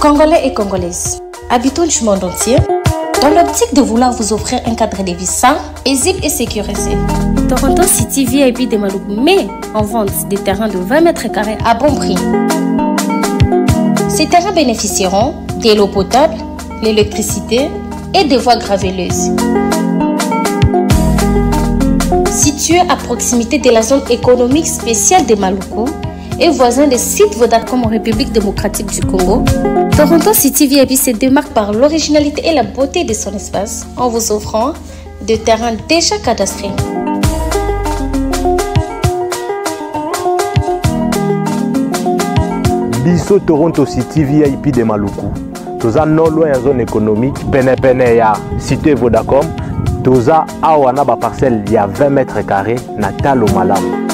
Congolais et Congolaises, habitons du monde entier, dans l'optique de vouloir vous offrir un cadre de vie sain, paisible et sécurisé. Toronto City VIP de Maloukou met en vente des terrains de 20 mètres carrés à bon prix. Ces terrains bénéficieront de l'eau potable, l'électricité et des voies gravelleuses. Situé à proximité de la zone économique spéciale de Maloukou, et voisin des sites Vodacom en République démocratique du Congo, Toronto City VIP se démarque par l'originalité et la beauté de son espace en vous offrant des terrains déjà cadastrés. Biso Toronto City VIP de Maloukou. Toza non loin en zone économique, pene ya cité Vodacom, toza awana ba parcelle ya 20 mètres carrés na talo malamu.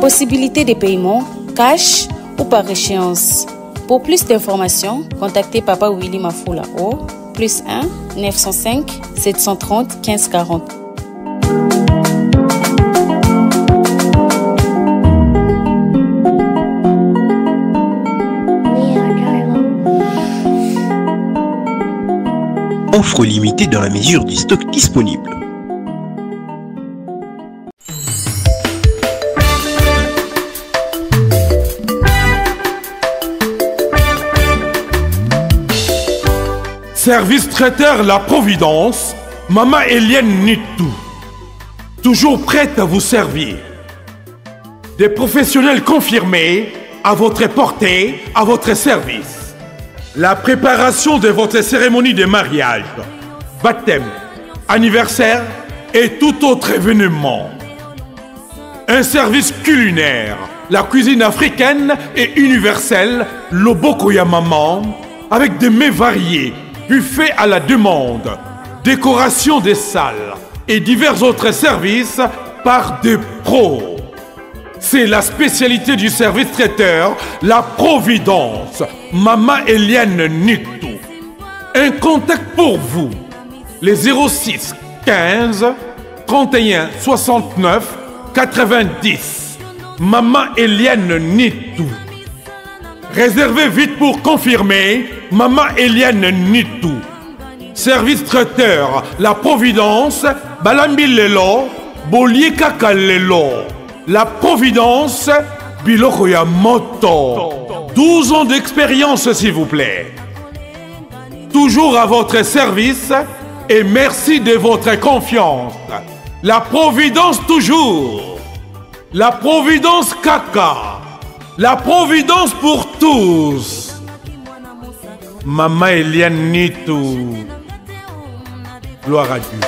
Possibilité de paiement cash ou par échéance. Pour plus d'informations, contactez Papa Willy Mafoula au +1 905 730 15 40. Offre limitée dans la mesure du stock disponible. Service traiteur La Providence, Maman Élyane Nitu. Toujours prête à vous servir. Des professionnels confirmés, à votre portée, à votre service. La préparation de votre cérémonie de mariage, baptême, anniversaire et tout autre événement. Un service culinaire, la cuisine africaine et universelle, l'oboko ya maman, avec des mets variés. Buffet à la demande, décoration des salles et divers autres services par des pros. C'est la spécialité du service traiteur, La Providence, Maman Élyane Nitu. Un contact pour vous, les 06 15 31 69 90. Maman Élyane Nitu. Réservez vite pour confirmer, Maman Élyane Nitu. Service traiteur, La Providence, Balambi Lelo, Bolie Kaka Lelo. La Providence, Bilokoya Moto. 12 ans d'expérience s'il vous plaît. Toujours à votre service et merci de votre confiance. La Providence toujours. La Providence Kaka. La Providence pour tous. Maman Élyane Nitu. Gloire à Dieu.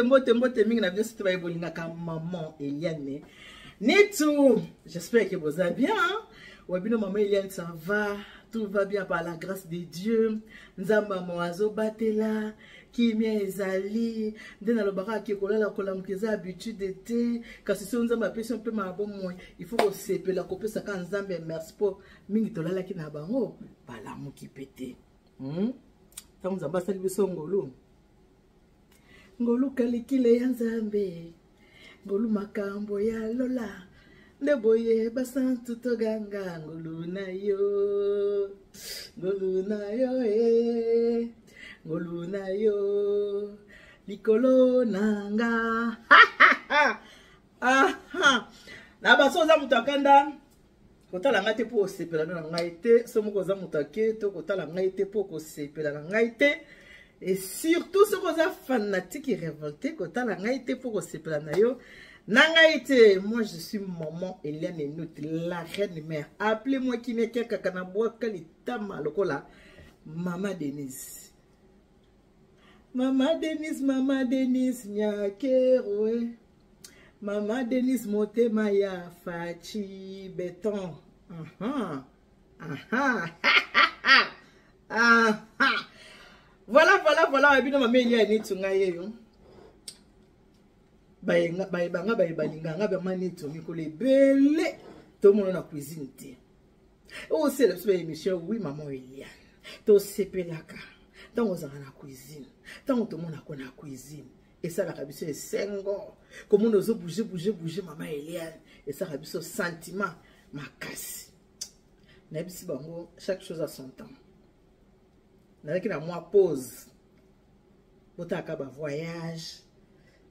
Bonjour, mbote mingi na vidéo sitoba ebolina ka Maman Élyane Nitu. J'espère que vous allez bien. Wabino Maman Élyane, ça va, tout va bien par la grâce de Dieu. Nzamba mwazo batela, kimia ezali, ndena lobaka ke kolala kolamkeza habitude été, kasi so nzamba pesi un peu mabo moy, il faut ko sepela ko pesa ka nzambe merci po mingi tolala ki na bango, bala mo ki pété. Tant nzamba sali biso ngolo. Ngolu kalikile ya nzambe, ngolu makambo ya lola, ndeboye basantu toganga, ngolu na yo, likolo nanga, ha, na baso za mutakanda, kota la ngaite po sepela na ngaite, somuko za mutake, to kota la ngaite po ko sepela na ngaite. Et surtout, ce qu'on a fanatique et révolté, quand on a été pour se planer, Moi, je suis Maman Élyane Nitu, la reine mère. Appelez-moi qui n'est qu'un canaboué, Mama Denise. Mama Denise, Nyakeroe. Mama Denise, Moté Maya, Fachi, Béton. Voilà. Et puis, Maman Élyane Nitu, Ngayeyo. Bah,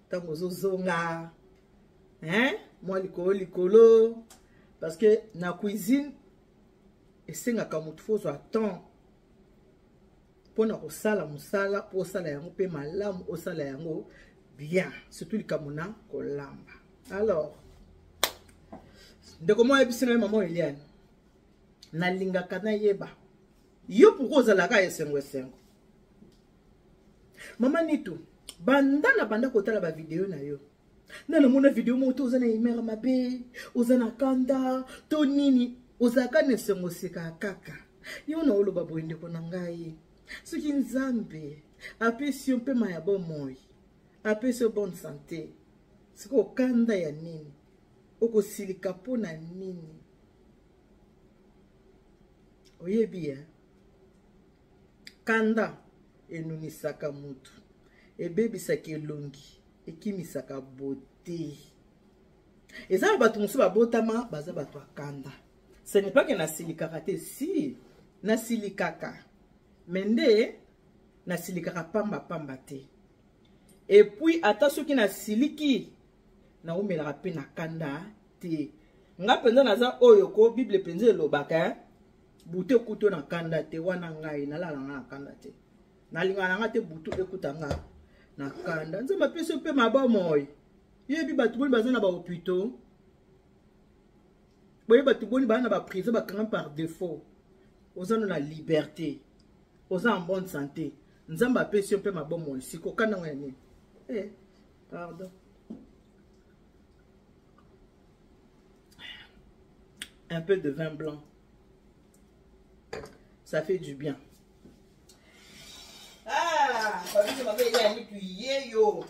Tango zonga, hein? Moi likolo, parce que na cuisine, et c'est nga kamutfo so attend. Pona ko sala musala, po sala yango pe malamu, o sala yango bien, surtout likamuna ko lamba. Alors, de comment epsina Maman Élyane, na linga kana yeba. Yo pourko zalaka esengo esengo. Maman Nitu. Banda la banda kota la ba vidéo na yo. Na le mona vidéo moto ozana imera mabe, ozana kanda, tonini, ozaka nesengo seka kaka. Yo na olo babo inde kona ngai. Soki nzambe, apesi on pe mayabo moyi. Apesi bonne santé. Siko kanda ya nini. Oko silika pona nini. Oyebi ya. Kanda enunisaka mutu. Et bébé sake longi et kimi saka beauté et ça va tomber sur botama baza bato kanda ce n'est pas que na silikakate si na silikaka mende na silikaka pamba pamba te et puis attention qui na siliki na o mela pe na kanda te nga penda na za oyoko bible penze lobaka bute kuto na kanda te wana ngai na lala na kanda te na linga na ngate butu ekutanga nakanda nzamba peso pe mabomoy yebi batuboni bazana ba hôpitaux boye batuboni bana ba prison ba quand par défaut ozana na liberté ozana en bonne santé nzamba peso pe mabomoy sikokana ngani pardon un peu de vin blanc ça fait du bien. Ah, parce que maman il a mis du yéyo.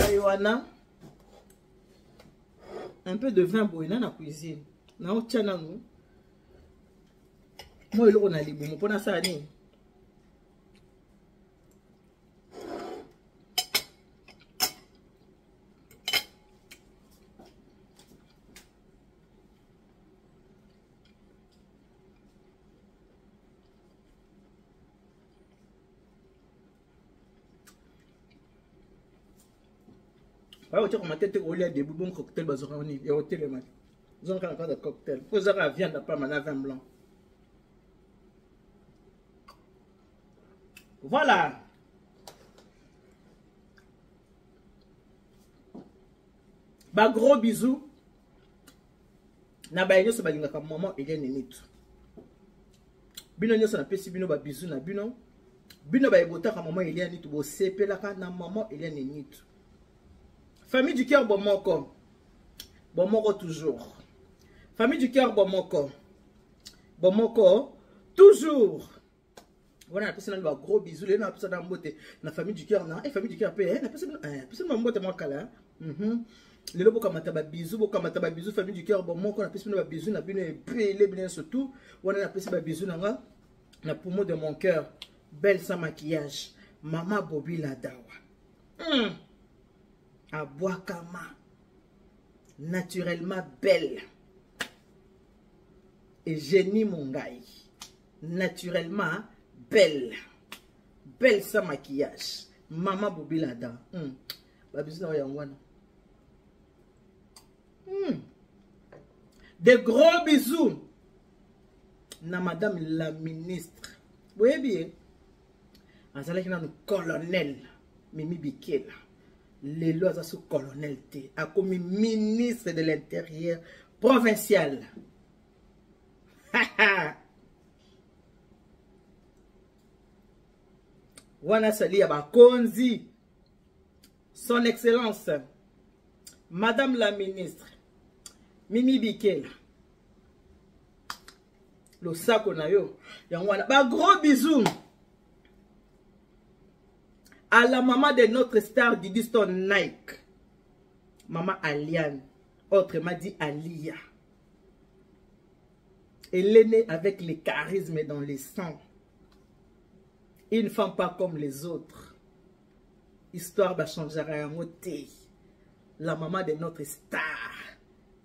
Moyoana. Un peu de vin boina na cuisine. Na o tchana nous. Moi il on a libre, on pona ça ni. Voilà, tu as commenté au lait de bon cocktail bazorani et au télémat. Ils ont quand même de cocktail. Vous avez la viande pas mal à vin blanc. Voilà. Bah gros bisous. Na ba nyoso ba linga ka Maman Élyane Nitu. Bino nyoso na pesi bino ba bisous na bino. Bino ba ebota ka Maman Élyane Nitu bo sepela ka na Maman Élyane Nitu. Famille du cœur, bon moko toujours. Famille du cœur, bon moko toujours. Voilà, la personne a gros bisous, les gens appellent ça dans la famille du cœur, non, et famille du cœur, la personne m'a mouté mon cala. Les lobos comme un bisou, comme un bisou, famille du cœur, bon moko, la personne m'a bisou, n'a bien épilé, bien surtout. Voilà, la personne m'a bisou, n'a la poumon de mon cœur, belle sans maquillage, maman Bobby Ladawa. À Boakama, naturellement belle. Et génie mongai, naturellement belle. Belle sans maquillage. Maman Bobi Lada. Des gros bisous. Na madame la ministre. Vous voyez bien? Nous colonel Mimi Bikela. les lois à ce colonel T a commis ministre de l'Intérieur provincial. Wana Sali Abakonzi, son excellence, Madame la ministre, Mimi Bikela. Le sac on a yo. Un gros bisou à la maman de notre star Didi Stone Nike. Maman Élyane, autrement dit Alia. Elle est née avec le charisme dans le sang. Une femme pas comme les autres. Histoire va changer à côté. La maman de notre star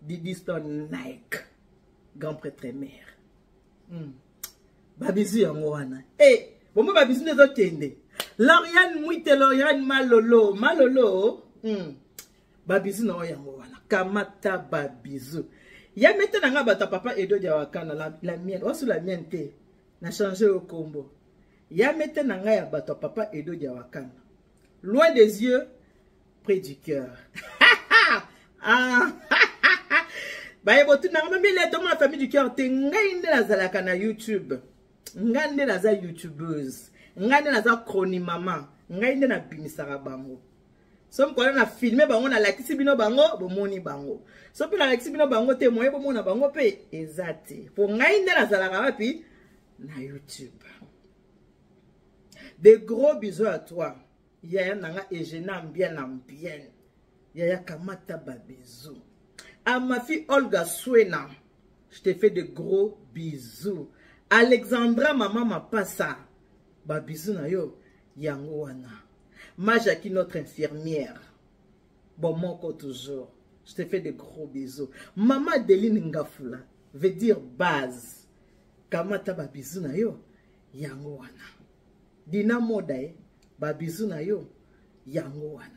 Didi Stone Nike. Grand prêtre et mère. Babizu yangoana. Eh, bon babizu ne doit tende. Lauriane Mwite, Lauriane Malolo, Malolo. Babizu na yangoana. Kamata babizu. Ya mette nanga bata Papa Edo Diawakana la mienne. Osu la mienne te. Na changé au combo. Ya mette nanga ya bata Papa Edo Diawakana. Loin des yeux, près du cœur. Ah. Bah, tout n'a même la famille du cœur. T'es ngane la zalakana YouTube. Ngane la za youtubeuse. Ngane la za chroni maman. Ngane na bimisara bango. Somme qu'on a filmé bango na laxi bino bango, bon moni bango. Somme qu'on a laxi bino bango témoin bon mona bango pe ezate. Pour ngane la zalakana pi na YouTube. Des gros bisous à toi. Yaya nanga et je n'aime bien ambien. Yaya kamata babizou. À ma fille Olga Suena, je te fais de gros bisous. Alexandra, maman m'a pas ça. Bah, bisous na yo, yangoana. Ma Jackie, notre infirmière. Bon, mon corps toujours. Je te fais de gros bisous. Mama Deline Ngafoula, veut dire base. Kamata, bah, bisous na yo, yangoana. Dina Modaye, bah, bisous na yo, yangoana.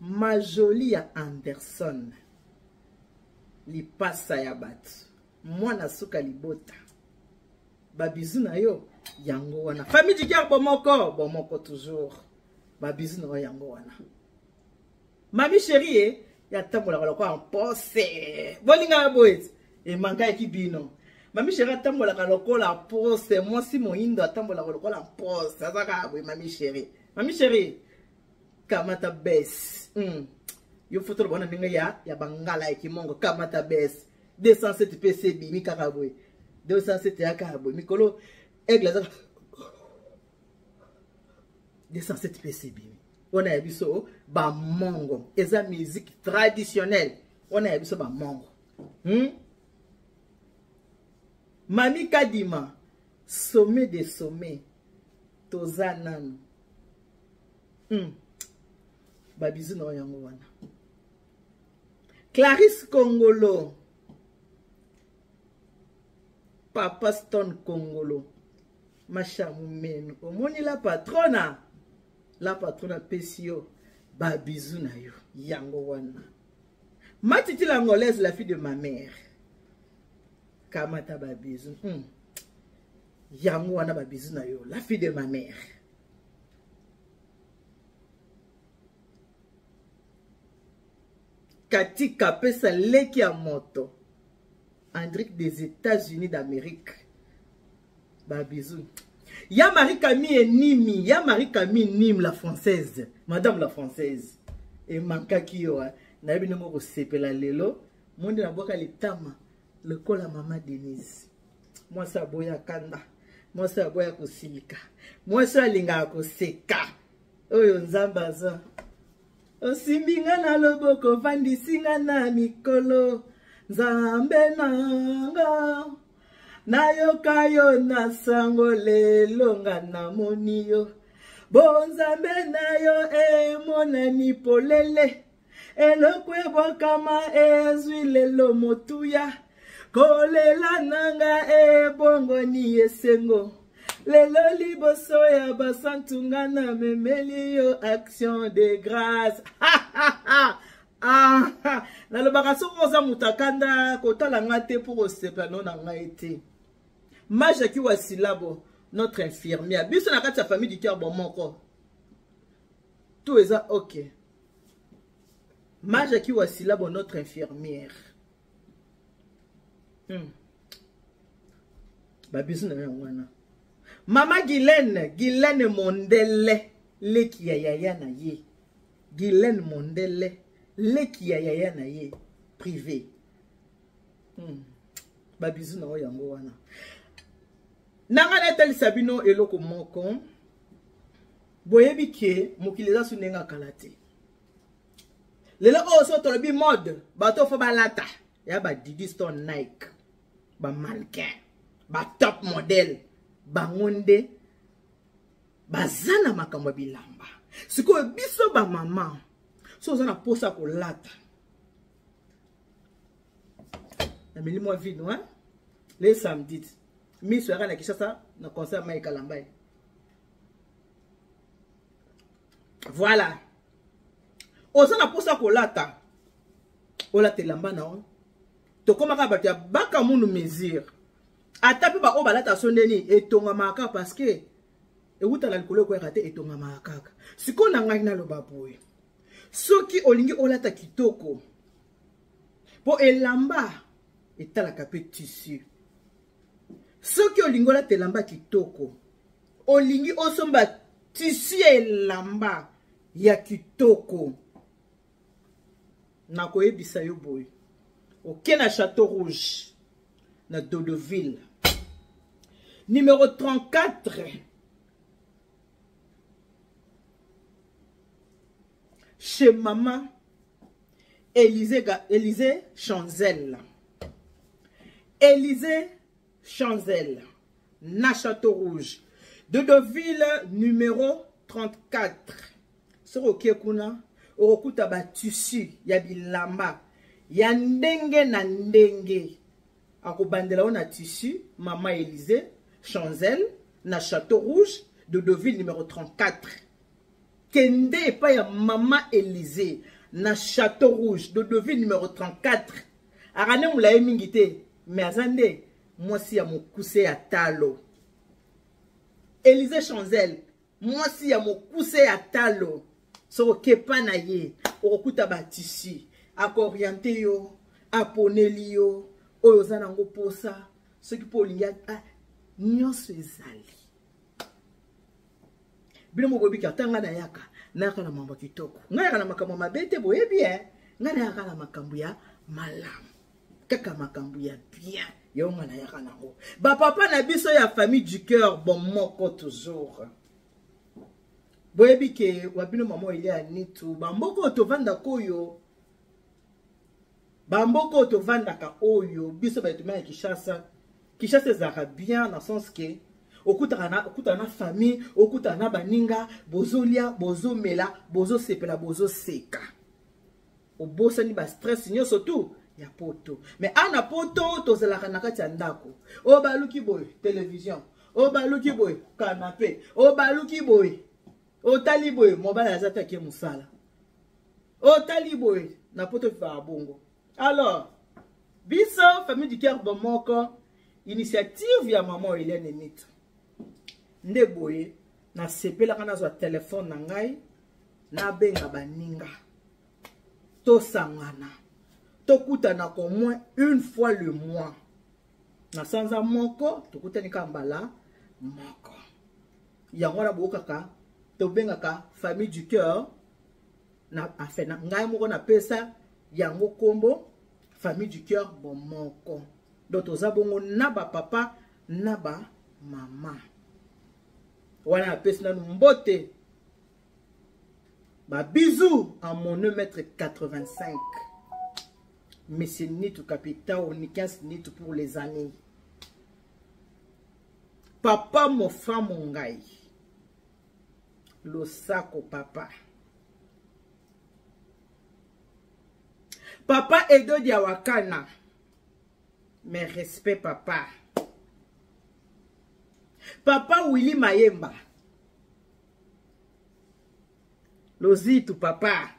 Ma jolie à Anderson. Li passa ya bat. Moi na souka li bota. Babizou na yo. Yango wana. Famille du cœur bon mon corps toujours. Babizou na yo yango wana. Mami chérie, ya tambo la koloko en posse. Bolinga boys. Et manka ekibino. Mami chérie tambo la koloko la posse. Moi si mon indo tambo la koloko la posse. Azaka boy mami chérie. Mami chérie. Kamata baisse. Yo photo le bonheur ya ya bangala et qui mongo kamata baisse. 207 PCB mi karabwe. 207 ya karabwe. Mikolo aigle za 207 PCB. On a biso ba mongo. Eza musique traditionnelle. On a biso ba mongo. Mani Kadima sommet des sommets. Tozanan. Babizou na yango wana. Clarisse Kongolo. Papa Stone Kongolo. Machamoumeno. Omoni la patrona Pesio. Babizou na yo yango wana. Ma titi l'angolaise, la fille de ma mère. Kamata babizou. Yango wana babizou na yo, la fille de ma mère. Kati Kapesa Leki Amoto. Andrick des États-Unis d'Amérique. Babizou. Ya Marie-Camille et Nimi. Ya Marie-Camille Nîmes la française. Madame la française. Et manka kiyo. Na yebi nemo sepela lelo. Monde na boka le tama. Le col à maman Denise. Moi ça boya kanda. Moi ça boya kosilika. Moi ça linga koseka. Oyo nzamba za. Osimbiga na loboko vandisinga na mikolo nzambe nanga nayoka yo na sango lelo nga na moni yo bonzambe nayo emonani polele eloko ebwakama ezwi lelo motuya kolela nanga ebongoni esengo. Les loliboso ya basantungana memeli yo action de grâce. Ha ha ha. Ah ha. Na le baraso rosa mutakanda kota langa te pour osepla non nga été. Mama Achille Wassilabo, notre infirmière. Biso na kati ya famille du cœur bon mon corps. Tout est ça, ok. Majaki Wassilabo, notre infirmière. Maman Guylaine Mondele, le qui a yaya na ye. Guylaine Mondele, le qui a yaya na ye. Privé. Babizou na oyango wana. Nanga netel sabino eloko mokon. Boyebi ke mokileza sunenga kalate. Leloko oso tolobi mode, bato fo balata. Ya ba Didi Stone Nike. Ba mannequin. Ba top modèle. Bangonde bazana makambo bilamba siko biso ba maman so zana posa ko lata na milimo vide hein les samedis mi soira na Kishasa na concert Mike Lambaye. Voilà ozana posa ko lata ola te lamba na on to koma ka batia baka munu mesure atape ba obala ta sondeni etonga maka parce que ewuta la likolo ko raté etonga maka siko na ngai na loba boye soki olingi olata kitoko po elamba etala kapet tissu soki olingola telamba kitoko olingi osomba tissu elamba ya kitoko na koyebisa yo boye okena Château Rouge na Dodoville. Numéro 34. Chez maman Elisée Chanzel. Elisée Chanzel. Na Château Rouge. Dodoville numéro 34. Sur okekuna, okuta ba tissu ya bilamba. Ya ndenge na ndenge. Ako bandela on a tissu, maman Élisée Chanzel, na Château Rouge, de Deauville numéro 34. Kende et pas ya maman Élisée, na Château Rouge, de Deauville numéro 34. Arane ou la emingité, mais azande, moi si ya mon cousé à talo. Élisée Chanzel, moi si ya mon cousé à talo. So kepanaye, okuta ba tissu, ako orienté yo, aponeli yo. Oyozanango posa, ce qui pour l'ingé, nyon se zali. Bino mogobi ki ata nga na yaka, na yaka na mamba kitoko. Nga yaka na makambu mabete boye bien, nga na yaka na makambu ya malamu. Kaka makambu ya bien, yo nga na yaka na ho. Ba papa na biso ya famille du cœur, bon moko toujours. Boye bi ke, wabino maman Élyane Nitu, bamboko to vanda koyo. Bamboko to vandaka oyo biso ba etuma Kishasa. Kishasa ezaka bien dans sens que okutana famille, okutana baninga, bozolia, bozomela, bozosepela, bozoseka. Obosani ba stress nyo surtout ya poto. Mais ana poto to zelaka na kati ndako. O baluki boy télévision, o baluki boy canapé, o baluki boy o tali boy mobala zata ke musala. O tali boy na poto fa bongo. Alors, biso, famille du cœur bon moko, initiative ya maman Élyane Nitu. Ndeboye, na sepe la kana zo téléphone na ngai, na benga baninga. To sangana. To kutana ko moins une fois le mois. Na sanza moko, to kutani kambala moko. Yangora bokaka, to benga ka famille du cœur na afena ngai moko na pesa Yango Kombo, famille du cœur, bon moko. Doto zabongo naba papa, naba maman. Wana pesna nou mbote. Ba bisou à mon 1m85. Mais c'est ni tout capital, ni 15 ni tout pour les années. Papa mon femme mon gaï. Lo sako papa. Papa Edo Diawakana. Mais respect papa. Papa Willy Mayemba. Lozi tout papa.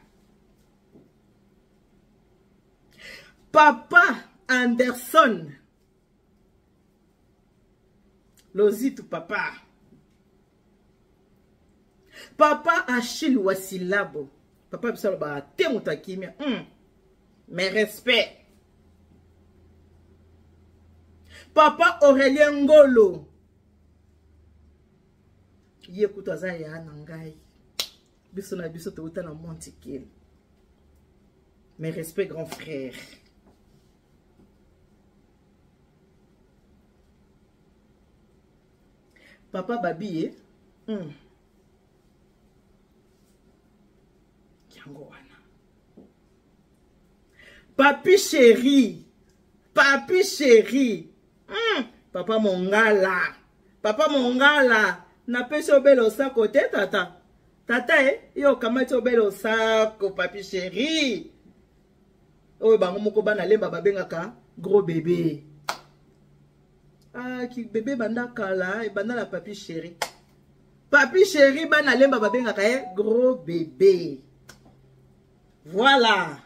Papa Anderson. Lozi tout papa. Papa Achille Wassilabo. Papa Bissalo ba temutaki mais mes respects. Papa Aurélien Golo. Yekutaza ya nangai. Biso na biso touta na montikil. Mes respects grand frère. Papa Babi Papi chéri, papi chéri, papa mongala, na peso belo sako te tata, tata yo kamato belo sako papi chéri, oh bango moko bana lemba babengaka gros bébé, ah ki bébé banda kala, banda la papi chéri bana lemba babengaka gros bébé, voilà.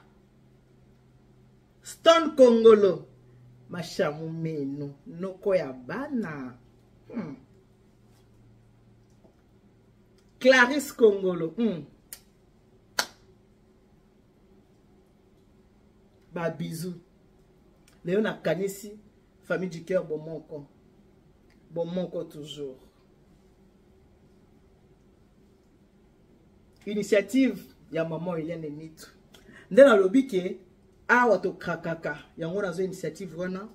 Stone Kongolo. Machamu menu. Noko ya bana. Clarisse Kongolo. Ba bisou. Léon a kanisi. Famille du cœur Bomonko. Bomonko toujours. Initiative. Ya Maman Élyane Nitu. Ndela lobby ke. Awa to kakaka. Yango nazo initiative wana.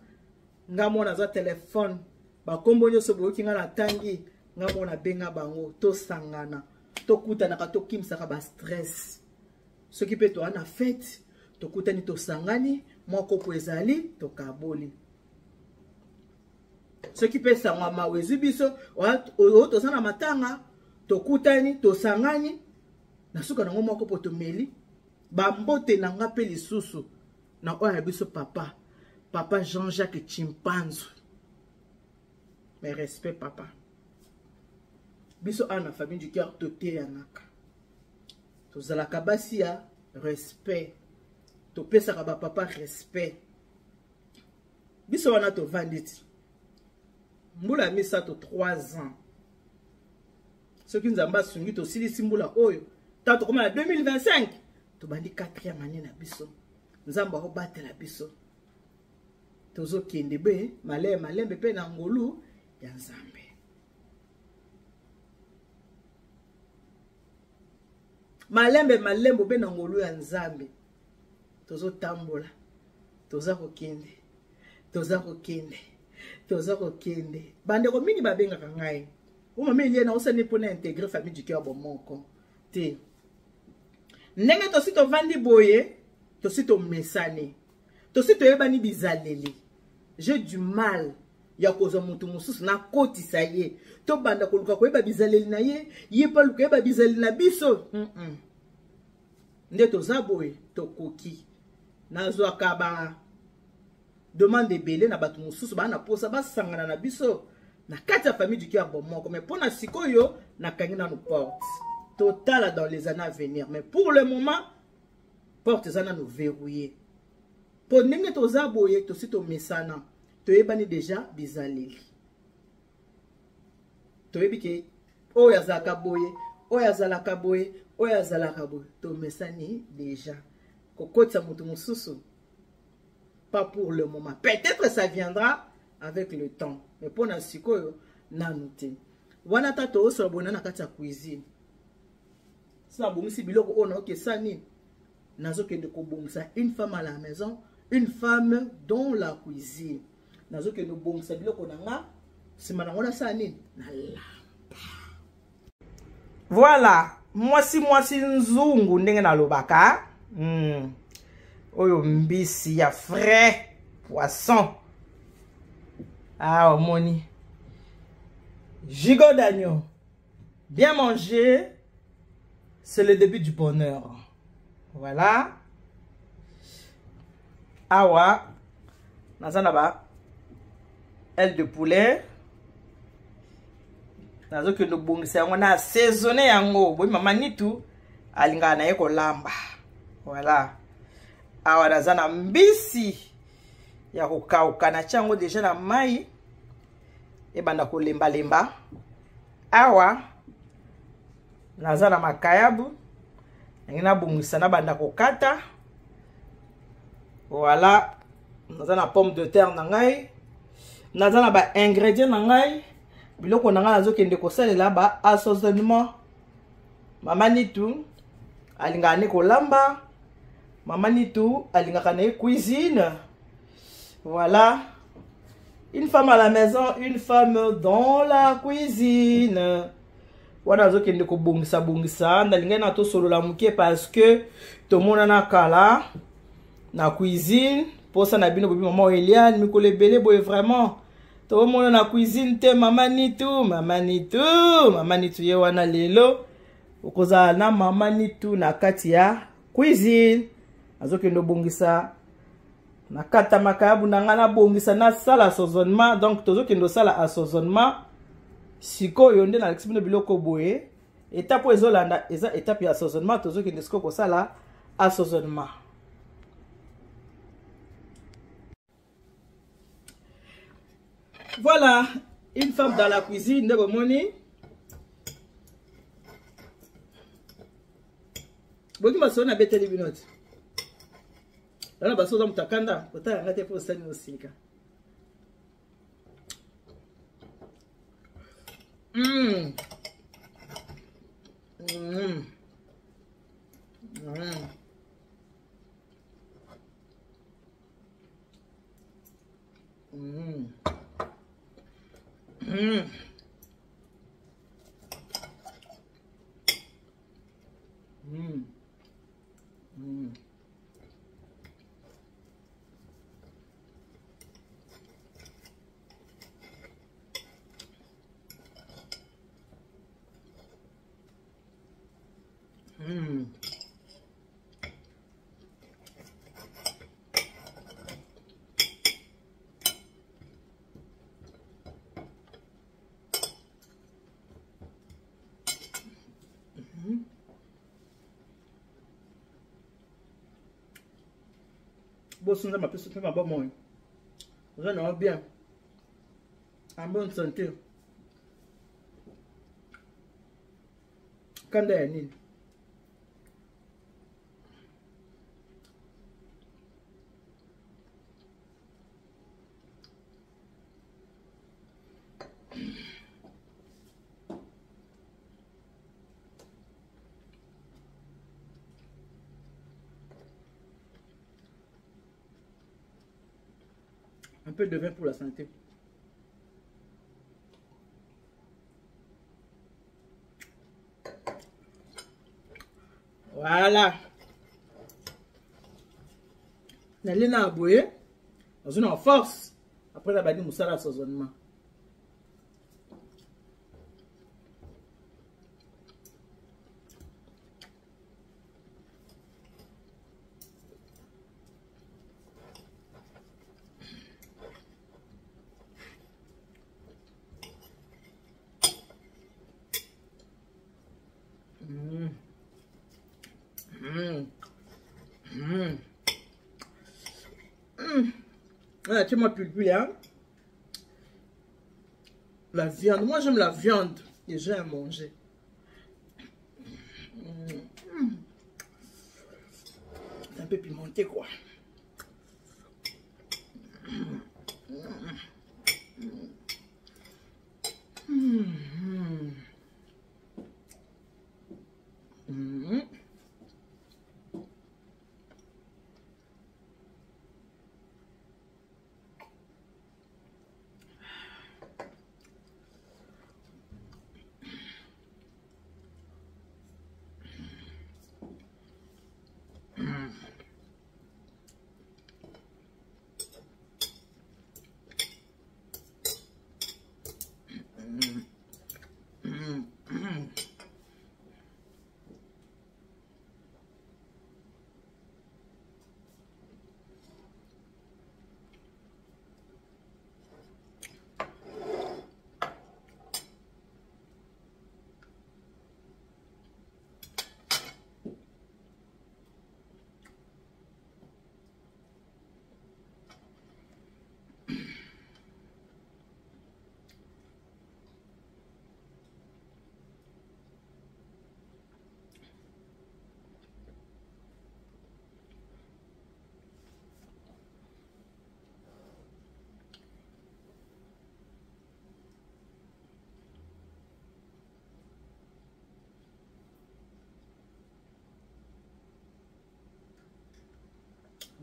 Ngamo nazo téléphone. Bakombo nyo sobo yoki nga na tangi. Ngamo na benga bango. To sangana. To kuta naka to kimsaka ba stress. So ki pe to ana fête. To kuta ni to sangani. Mwako kwezali. To kaboli. So ki pe sangwa mawezubiso. O to sana matanga. To kuta ni to sangani. Nasuka nango mwako poto meli. Bambote nanga pe li susu. Na oya biso papa. Papa Jean-Jacques-chimpanzo. Mais respect papa. Biso ana famille du cœur toté yanaka. To zalaka basia respect. To pesa kaba papa respect. Biso wana to vanditi. Mboula misa to 3 ans. Ceux qui nous ambassent sont to sili simboula oyo. Tato koma 2025. To bandi 4e année na biso. Nzamba ho batela biso. Tozo kindebe, malembe pe na ngolu ya nzambe. Malembe pe na ngolu ya nzambe. Tozo tambola. Toza kokende. Bande ko mini babenga kangai. Oma meli na osene pona intégrer famille du cœur Bomonko. Té. Nenge to sito vandi boye. Tosito mesane. Tosito yebani bizaleli. J'ai du mal. Ya kozo mutu mususu na koti saye. To banda koluka koyeba bizaleli na ye. Ye pa luka yeba bizaleli na biso. Nde toza boye to koki. Nazo akaba demande belé na batu mususu ba na posa ba sangana na biso. Na kati ya famille du cœur Bomonko mais pona sikoyo na kangina no porte. Total dans les années à venir mais pour le moment porte ça nous verrouiller pour n'importe quels aboyés tout si tu mets ça non tu es banni déjà bizarreli tu es biqué oh ya zala kaboye tu mets ça ni déjà cocotte ça monte mon soussou pas pour le moment peut-être ça viendra avec le temps mais pour n'importe nanoté wana tato sur bonne na kata cuisine ça bomisi biloko ono ke sani nazo ke de kobongsa une femme à la maison, une femme dans la cuisine. Nazo ke no bongsa biloko nanga sima nangona sani na lampa. Voilà, moi si nzungu ndenge na lobaka. Oyo mbisi ya frais poisson. Ah moni. Gigot d'agneau. Bien mangé. C'est le début du bonheur. Voilà. Awa. Nazanaba. Aile de poulet. Nazo que nous bongissons. On a assaisonné yango. Boy Maman Nitu. Alinga na yeko lamba. Voilà. Awa nazana mbisi. Ya kokauka na chango déjà na mai. Ebanda ko lemba. Awa. naza na makayabu ngina bongisa na banda kokata voilà naza na pomme de terre nangai naza na ba ingrédients nangai biloko nanga nazo kende ko salela ba assaisonnement Maman Nitu alinga ne kolamba Maman Nitu alinga kana cuisine voilà une femme à la maison une femme dans la cuisine wana zo kende ko bongisa bongisa ndalinga na to solola muke parce que to monana kala na cuisine pour ça na bino bobi Maman Élyane mikolebele boy vraiment to monana cuisine te Maman Nitu Maman Nitu Maman Nitu ye wana lelo okoza na Maman Nitu na kati ya cuisine azo kende bongisa na kata makabu na ngana bongisa na sala assaisonnement donc tozo kende sala assaisonnement siko yonde na l'expliquer biloko boye étape ezolanda eza étape ya assaisonnement tozo ki ndesiko ko sala assaisonnement voilà une femme dans la cuisine de bomoni boki masona beteli binot dala basoza mutakanda kota ngate po sani osika Bon, ma plus ma bonne bien. En bonne santé. Quand est-ce un peu de vin pour la santé. Voilà. N'allez pas abouer. Dans une en force. Après la badine moussala assaisonnement. Moi pulpule, hein? La viande, moi j'aime la viande et j'aime à manger. C'est un peu pimenté quoi.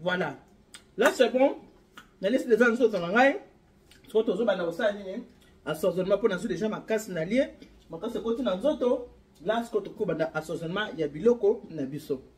Voilà. Là, c'est bon. Je laisse les gens sur la main. Je vais vous donner ça. Assaisonnement pour nous déjà ma casse n'allier. Ma casse continue dans auto. Là, ce qu'on trouve dans assaisonnement, il y a biloko, na biso.